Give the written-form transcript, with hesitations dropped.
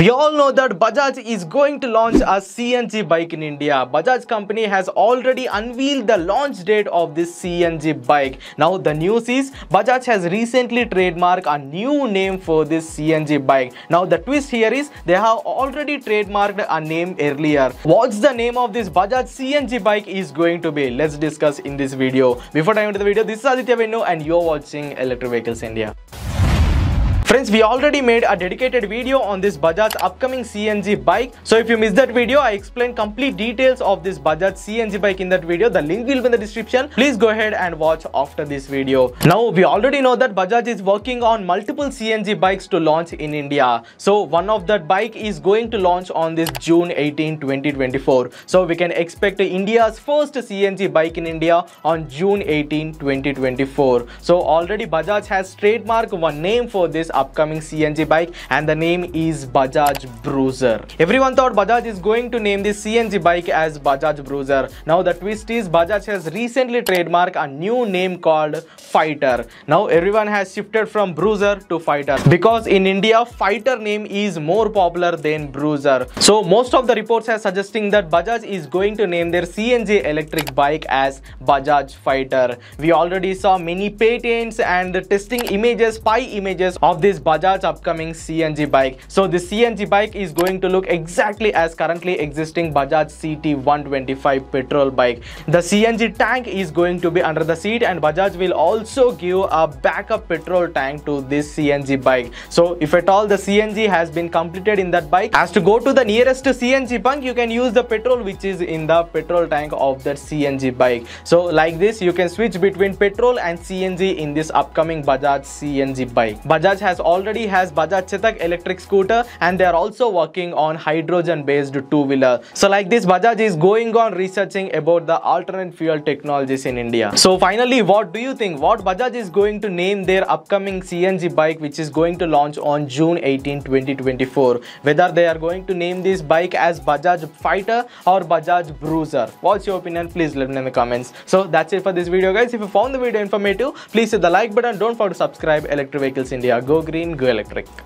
We all know that Bajaj is going to launch a CNG bike in India. Bajaj company has already unveiled the launch date of this CNG bike. Now the news is Bajaj has recently trademarked a new name for this CNG bike. Now the twist here is they have already trademarked a name earlier. What's the name of this Bajaj CNG bike is going to be? Let's discuss in this video. Before diving into the video, this is Aditya Vinu and you're watching Electric Vehicles India. Friends, we already made a dedicated video on this Bajaj upcoming CNG bike. So if you missed that video, I explained complete details of this Bajaj CNG bike in that video. The link will be in the description. Please go ahead and watch after this video. Now, we already know that Bajaj is working on multiple CNG bikes to launch in India. So one of that bike is going to launch on this June 18, 2024. So we can expect India's first CNG bike in India on June 18, 2024. So already Bajaj has trademarked one name for this upcoming CNG bike and the name is Bajaj Bruiser. Everyone thought Bajaj is going to name this CNG bike as Bajaj Bruiser. Now the twist is Bajaj has recently trademarked a new name called Fighter. Now everyone has shifted from Bruiser to Fighter because in India Fighter name is more popular than Bruiser. So most of the reports are suggesting that Bajaj is going to name their CNG electric bike as Bajaj Fighter. We already saw many patents and the testing images, spy images of this Bajaj upcoming CNG bike. So this CNG bike is going to look exactly as currently existing Bajaj CT 125 petrol bike. The CNG tank is going to be under the seat and Bajaj will also give a backup petrol tank to this CNG bike. So if at all the CNG has been completed in that bike, as to go to the nearest CNG pump, you can use the petrol which is in the petrol tank of that CNG bike. So like this, you can switch between petrol and CNG in this upcoming Bajaj CNG bike. Bajaj already has Bajaj Chetak electric scooter and they are also working on hydrogen based two-wheeler. So like this, Bajaj is going on researching about the alternate fuel technologies in India. So finally, what do you think? What Bajaj is going to name their upcoming CNG bike which is going to launch on June 18, 2024? Whether they are going to name this bike as Bajaj Fighter or Bajaj Bruiser? What's your opinion? Please let me know in the comments. So that's it for this video guys. If you found the video informative, please hit the like button. Don't forget to subscribe Electric Vehicles India. Go green, go electric.